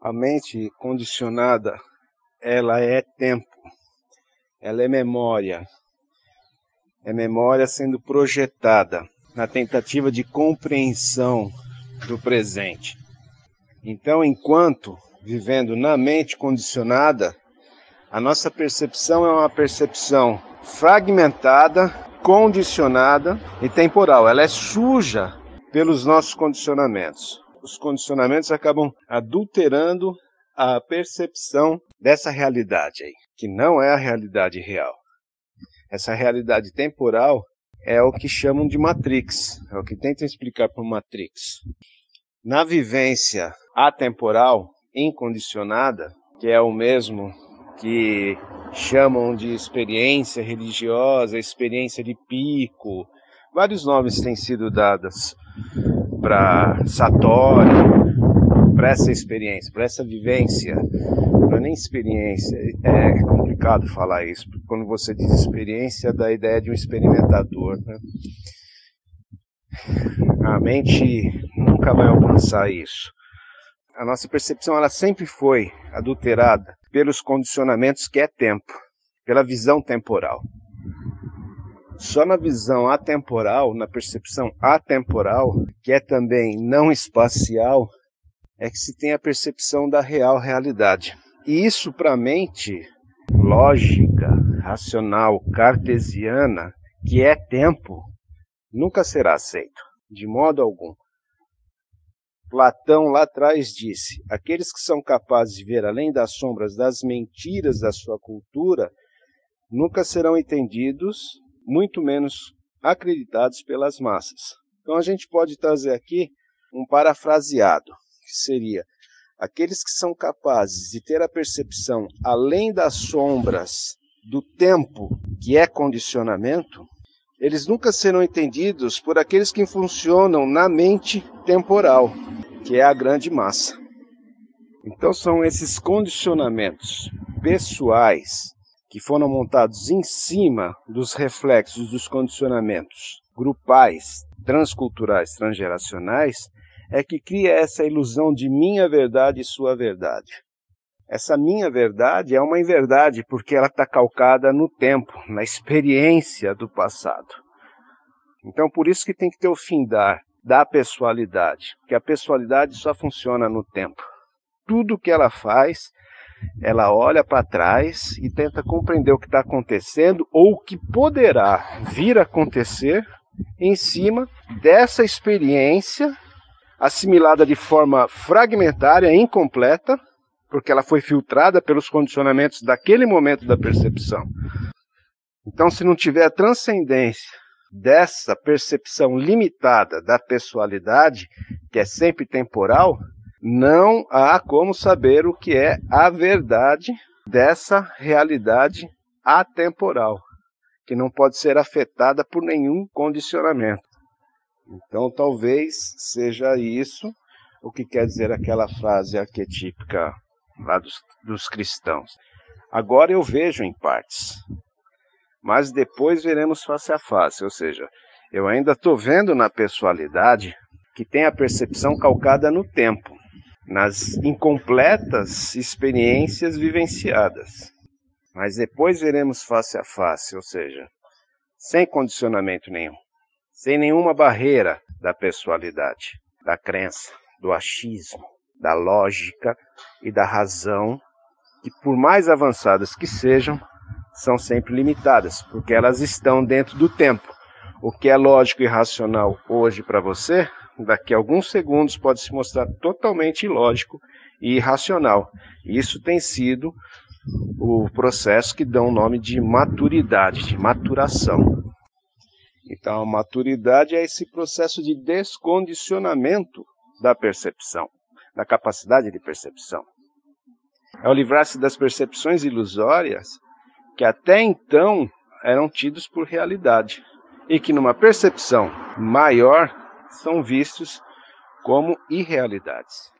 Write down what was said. A mente condicionada, ela é tempo, ela é memória sendo projetada na tentativa de compreensão do presente. Então, enquanto vivendo na mente condicionada, a nossa percepção é uma percepção fragmentada, condicionada e temporal. Ela é suja pelos nossos condicionamentos. Os condicionamentos acabam adulterando a percepção dessa realidade aí, que não é a realidade real. Essa realidade temporal é o que chamam de Matrix, é o que tentam explicar por Matrix. Na vivência atemporal, incondicionada, que é o mesmo que chamam de experiência religiosa, experiência de pico, vários nomes têm sido dados para Satori, para essa experiência, para essa vivência. Não é nem experiência, é complicado falar isso, porque quando você diz experiência, dá a ideia de um experimentador, né? A mente nunca vai alcançar isso. A nossa percepção ela sempre foi adulterada pelos condicionamentos que é tempo, pela visão temporal. Só na visão atemporal, na percepção atemporal, que é também não espacial, é que se tem a percepção da real realidade. E isso para a mente lógica, racional, cartesiana, que é tempo, nunca será aceito, de modo algum. Platão lá atrás disse, aqueles que são capazes de ver além das sombras das mentiras da sua cultura, nunca serão entendidos, muito menos acreditados pelas massas. Então a gente pode trazer aqui um parafraseado, que seria, aqueles que são capazes de ter a percepção além das sombras do tempo, que é condicionamento, eles nunca serão entendidos por aqueles que funcionam na mente temporal, que é a grande massa. Então são esses condicionamentos pessoais que foram montados em cima dos reflexos dos condicionamentos grupais, transculturais, transgeracionais, é que cria essa ilusão de minha verdade e sua verdade. Essa minha verdade é uma inverdade porque ela está calcada no tempo, na experiência do passado. Então, por isso que tem que ter o findar da pessoalidade, porque a pessoalidade só funciona no tempo. Tudo que ela faz, ela olha para trás e tenta compreender o que está acontecendo ou o que poderá vir a acontecer em cima dessa experiência assimilada de forma fragmentária, incompleta, porque ela foi filtrada pelos condicionamentos daquele momento da percepção. Então, se não tiver a transcendência dessa percepção limitada da pessoalidade, que é sempre temporal, não há como saber o que é a verdade dessa realidade atemporal, que não pode ser afetada por nenhum condicionamento. Então, talvez seja isso o que quer dizer aquela frase arquetípica lá dos cristãos. Agora eu vejo em partes, mas depois veremos face a face, ou seja, eu ainda estou vendo na pessoalidade que tem a percepção calcada no tempo, nas incompletas experiências vivenciadas. Mas depois veremos face a face, ou seja, sem condicionamento nenhum, sem nenhuma barreira da pessoalidade, da crença, do achismo, da lógica e da razão, que por mais avançadas que sejam, são sempre limitadas, porque elas estão dentro do tempo. O que é lógico e racional hoje para você, daqui a alguns segundos pode se mostrar totalmente ilógico e irracional. Isso tem sido o processo que dá o nome de maturidade, de maturação. Então, a maturidade é esse processo de descondicionamento da percepção, da capacidade de percepção. É o livrar-se das percepções ilusórias que até então eram tidos por realidade e que numa percepção maior são vistos como irrealidades.